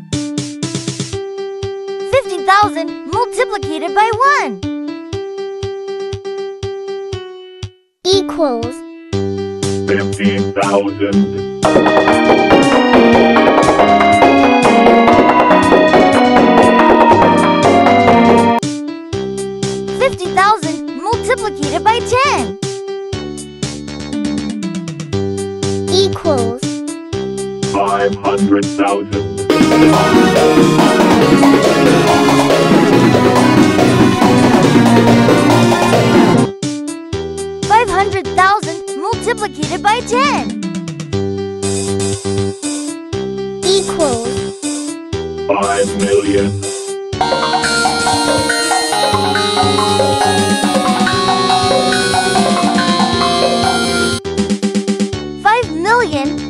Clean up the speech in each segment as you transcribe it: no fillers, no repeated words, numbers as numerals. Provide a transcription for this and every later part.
50,000 multiplicated by 1 equals 15,000. Multiplicated by 10 equals 500,000. 500,000 multiplicated by 10 equals 5,000,000.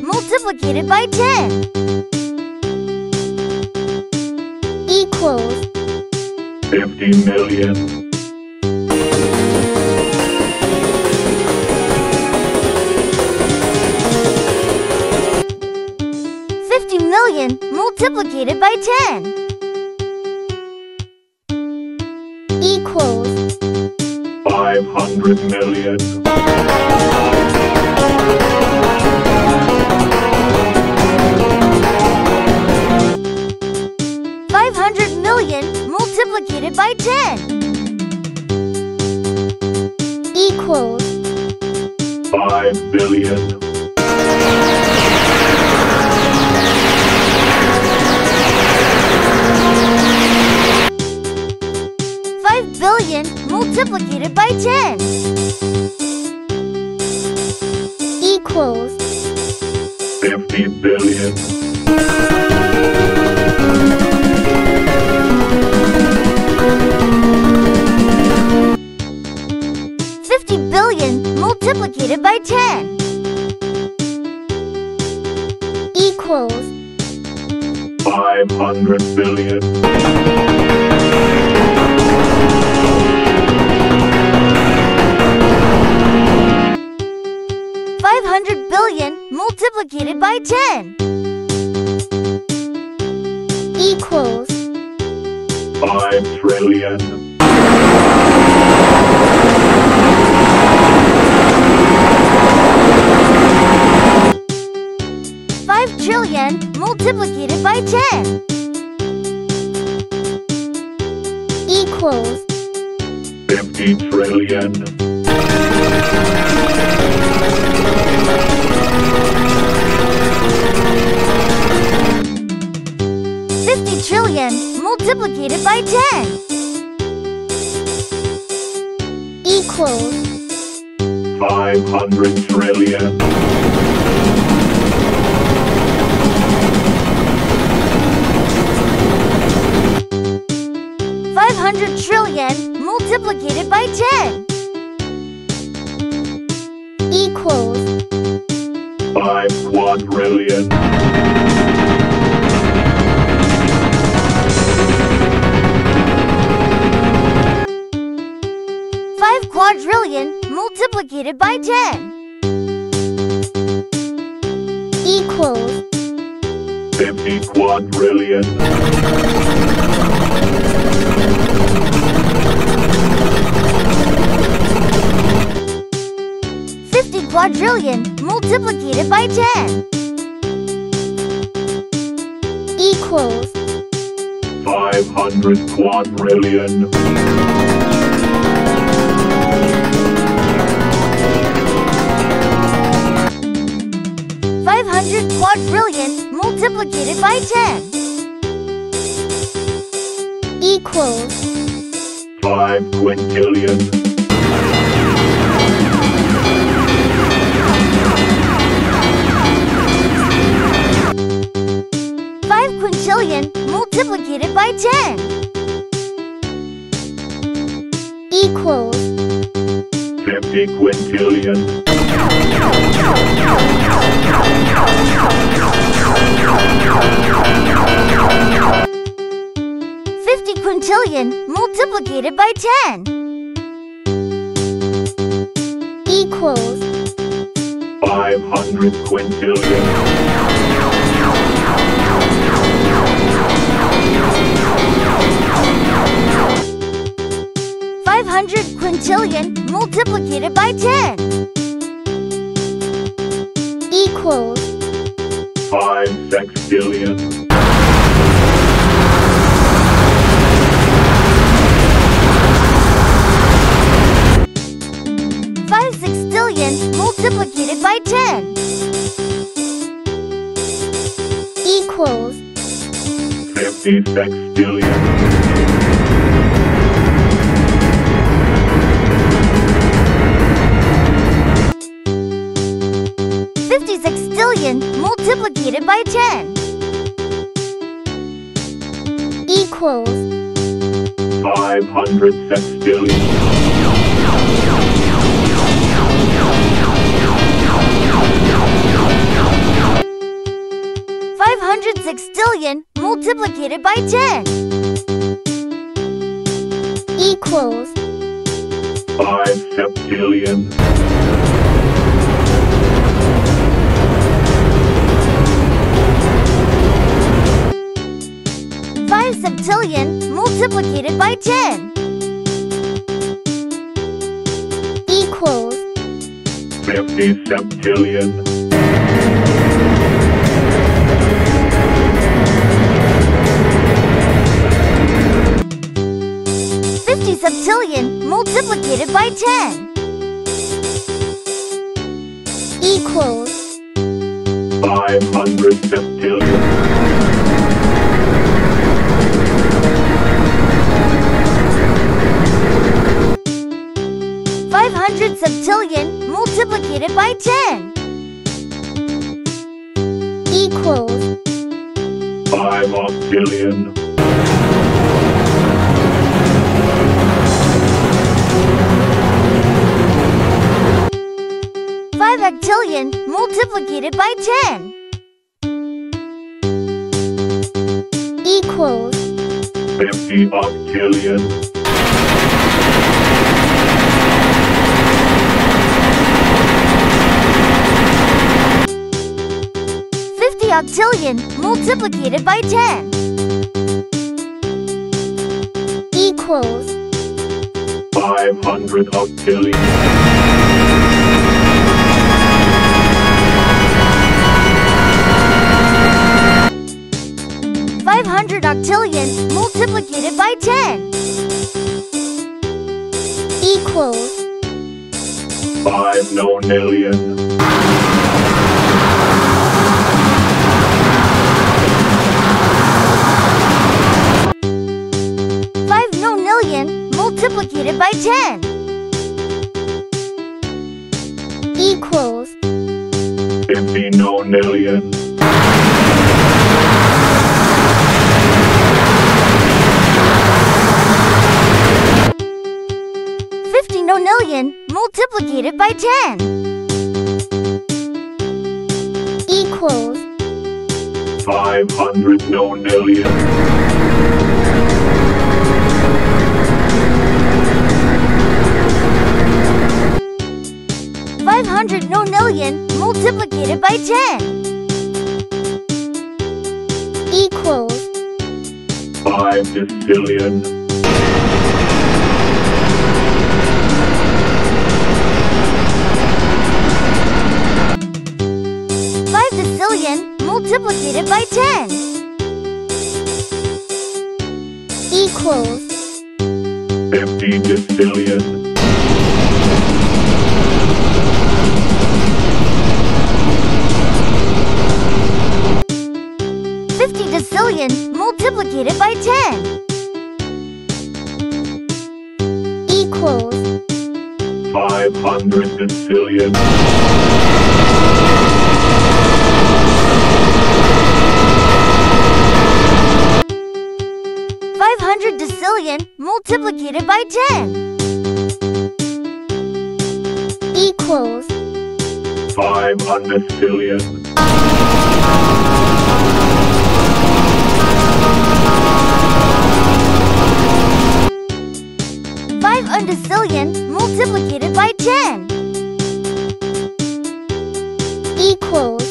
Multiplicated by 10 equals 50,000,000. 50,000,000 multiplicated by 10 equals 500,000,000. 500,000,000 multiplicated by 10 equals 5,000,000,000. 5,000,000,000 multiplicated by 10 equals 50,000,000,000. 50,000,000,000 multiplicated by 10 equals 500,000,000,000. 500,000,000,000 multiplicated by 10 equals 5,000,000,000,000. 5,000,000,000,000 multiplicated by 10 equals 50,000,000,000,000. 50,000,000,000,000 multiplicated by 10 equals 500,000,000,000,000. 500,000,000,000,000 multiplicated by 10 equals 5,000,000,000,000. 5,000,000,000,000 multiplicated by 10 equals 50,000,000,000,000. 50,000,000,000,000 multiplicated by 10 equals 500,000,000,000,000. 500,000,000,000,000 multiplicated by 10 equals 5,000,000,000,000. 5,000,000,000,000 multiplicated by 10 equals 50,000,000,000,000. 50,000,000,000 multiplicated by 10 equals 500,000,000,000. quintillion multiplicated by 10 equals 5 sextillion. Multiplicated by 10 equals 50 sextillion. Multiplicated by 10 equals 500 sextillion. Sextillion multiplicated by 10 equals 5 septillion. 5 septillion multiplicated by 10 equals 50 septillion. 50 septillion multiplicated by 10 equals 500 septillion. 500 septillion multiplicated by 10 equals 5 octillion. 5 octillion multiplicated by 10 equals 50 octillion. 50 octillion multiplicated by 10 equals 500 octillion. 500 octillion multiplicated by 10 equals 5 nonillion. 5 nonillion multiplicated by 10 equals 50 nonillion. 50 nonillion multiplicated by 10 equals 500 nonillion. 500 nonillion multiplicated by 10 equals 5 decillion. 5 decillion multiplicated by 10 equals 50 decillion. 50 decillion multiplicated by 10 equals 500 decillion. 500 decillion multiplicated by 10 equals 500 decillion. 500 decillion multiplicated by 10 equals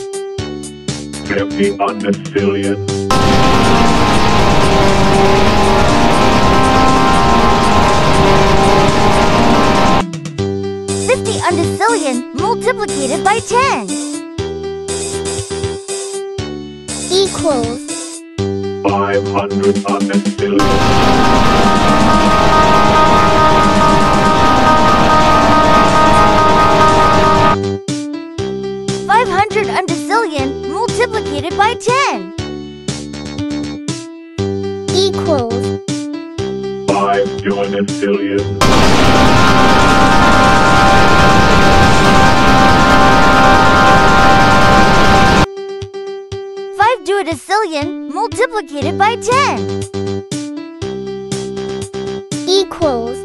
50 undecillion. 50 10 equals 500 undecillion multiplicated by 10 equals 5 billion. Duodecillion multiplicated by 10 equals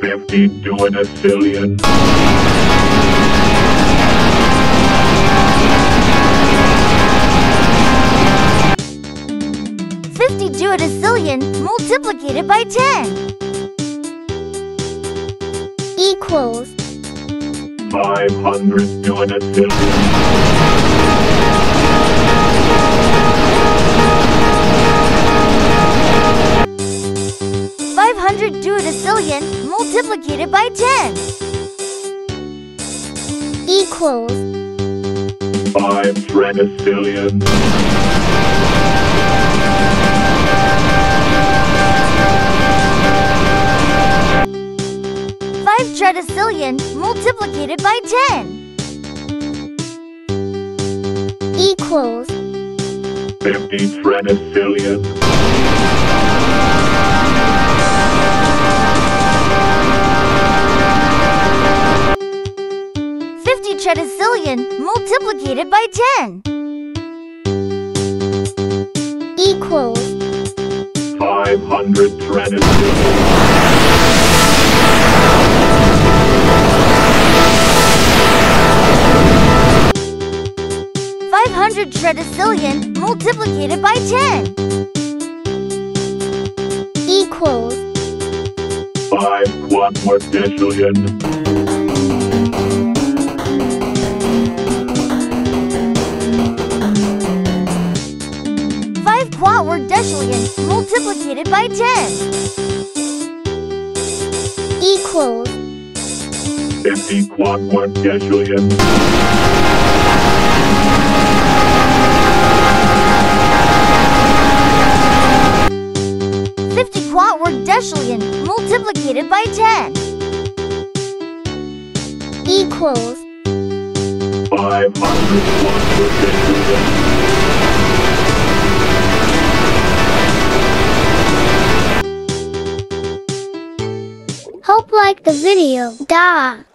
50 duodecillion. 50 duodecillion multiplicated by 10 equals 500 duodecillion. 500 duodecillion multiplicated by 10 equals 5 tredecillion. 5 tredecillion multiplicated by 10 equals 50 tredecillion. 50 tredecillion multiplicated by 10 equals 500 tredecillion. 500 tredecillion multiplicated by 10 equals 5 quadrillion. 5 quadrillion multiplicated by 10 equals 50 quadrillion. 50 quadrillion multiplicated by 10 equals 500 quadrillion. Hope you like the video.